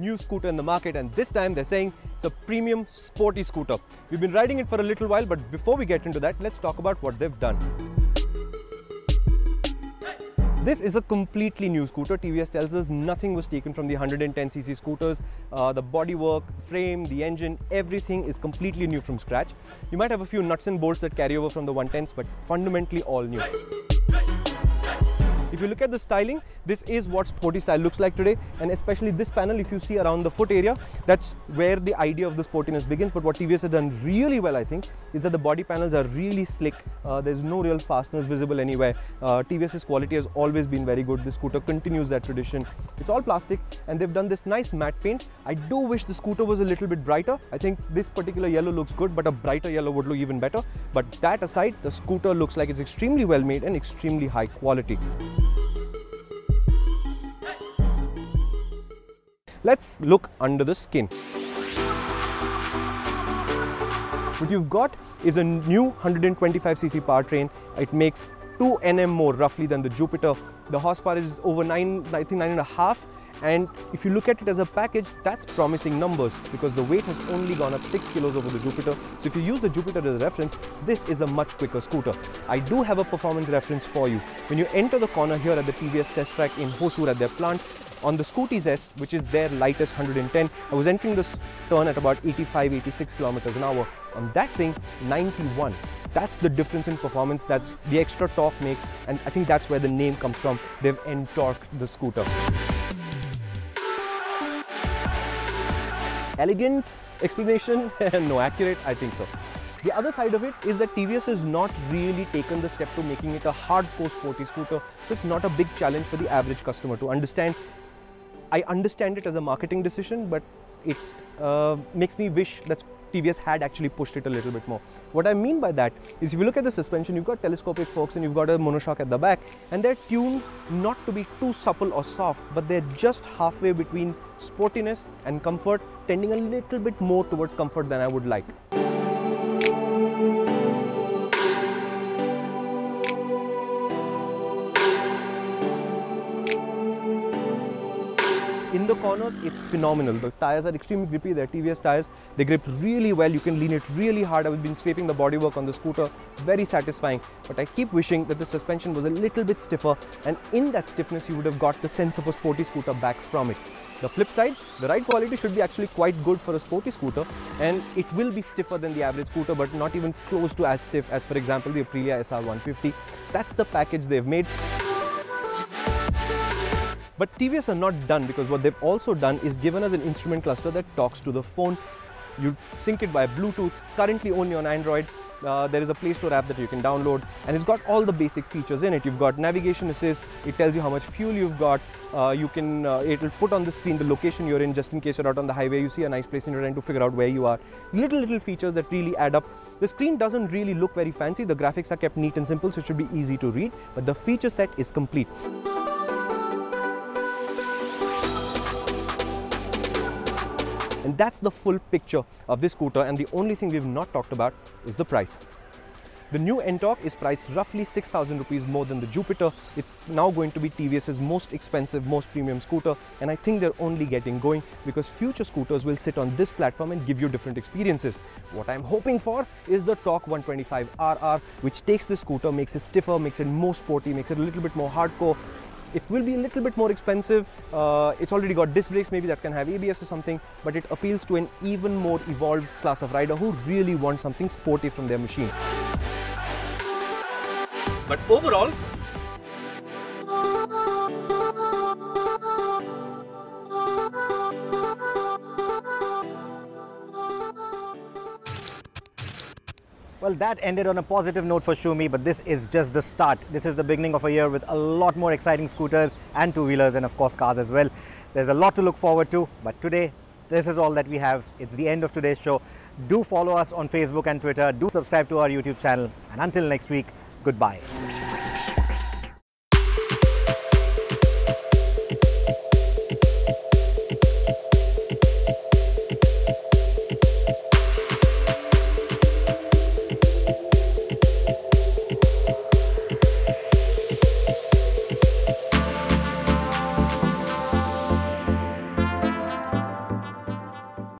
new scooter in the market, and this time they're saying it's a premium sporty scooter. We've been riding it for a little while, but before we get into that, let's talk about what they've done. This is a completely new scooter. TVS tells us nothing was taken from the 110cc scooters. The bodywork, frame, the engine, everything is completely new from scratch. You might have a few nuts and bolts that carry over from the 110s, but fundamentally all new. If you look at the styling, this is what sporty style looks like today, and especially this panel, if you see around the foot area, that's where the idea of the sportiness begins. But what TVS has done really well, I think, is that the body panels are really slick. There's no real fasteners visible anywhere. TVS's quality has always been very good. This scooter continues that tradition. It's all plastic, and they've done this nice matte paint. I do wish the scooter was a little bit brighter. I think this particular yellow looks good, but a brighter yellow would look even better. But that aside, the scooter looks like it's extremely well made and extremely high quality. Let's look under the skin. What you've got is a new 125cc powertrain. It makes 2 Nm more roughly than the Jupiter. The horsepower is over 9.5. And if you look at it as a package, that's promising numbers because the weight has only gone up 6 kilos over the Jupiter. So if you use the Jupiter as a reference, this is a much quicker scooter. I do have a performance reference for you. When you enter the corner here at the TVS test track in Hosur at their plant, on the Scooty Zest, which is their lightest 110, I was entering this turn at about 85-86 kilometers an hour. On that thing, 91. That's the difference in performance that the extra torque makes, and I think that's where the name comes from. They've NTALKed the scooter. Elegant explanation? No, accurate? I think so. The other side of it is that TVS has not really taken the step to making it a hardcore sporty scooter, so it's not a big challenge for the average customer to understand. I understand it as a marketing decision, but it makes me wish that TVS had actually pushed it a little bit more. What I mean by that is if you look at the suspension, you've got telescopic forks and you've got a monoshock at the back, and they're tuned not to be too supple or soft, but they're just halfway between sportiness and comfort, tending a little bit more towards comfort than I would like. In the corners, it's phenomenal. The tires are extremely grippy. They're TVS tires. They grip really well. You can lean it really hard. I've been scraping the bodywork on the scooter. Very satisfying. But I keep wishing that the suspension was a little bit stiffer, and in that stiffness, you would have got the sense of a sporty scooter back from it. The flip side, the ride quality should be actually quite good for a sporty scooter, and it will be stiffer than the average scooter, but not even close to as stiff as, for example, the Aprilia SR 150. That's the package they've made. But TVS are not done, because what they've also done is given us an instrument cluster that talks to the phone. You sync it by Bluetooth, currently only on Android. There is a Play Store app that you can download, and it's got all the basic features in it. You've got navigation assist, it tells you how much fuel you've got. It'll put on the screen the location you're in, just in case you're out on the highway, you see a nice place and you're trying to figure out where you are. Little features that really add up. The screen doesn't really look very fancy. The graphics are kept neat and simple, so it should be easy to read, but the feature set is complete. And that's the full picture of this scooter, and the only thing we've not talked about is the price. The new NTALK is priced roughly 6,000 rupees more than the Jupiter. It's now going to be TVS's most expensive, most premium scooter, and I think they're only getting going because future scooters will sit on this platform and give you different experiences. What I'm hoping for is the TALK 125RR, which takes this scooter, makes it stiffer, makes it more sporty, makes it a little bit more hardcore. It will be a little bit more expensive. It's already got disc brakes, maybe that can have ABS or something, but it appeals to an even more evolved class of rider who really wants something sporty from their machine. But overall, well, that ended on a positive note for Shumi, but this is just the start. This is the beginning of a year with a lot more exciting scooters and two-wheelers, and of course cars as well. There's a lot to look forward to, but today, this is all that we have. It's the end of today's show. Do follow us on Facebook and Twitter. Do subscribe to our YouTube channel. And until next week, goodbye.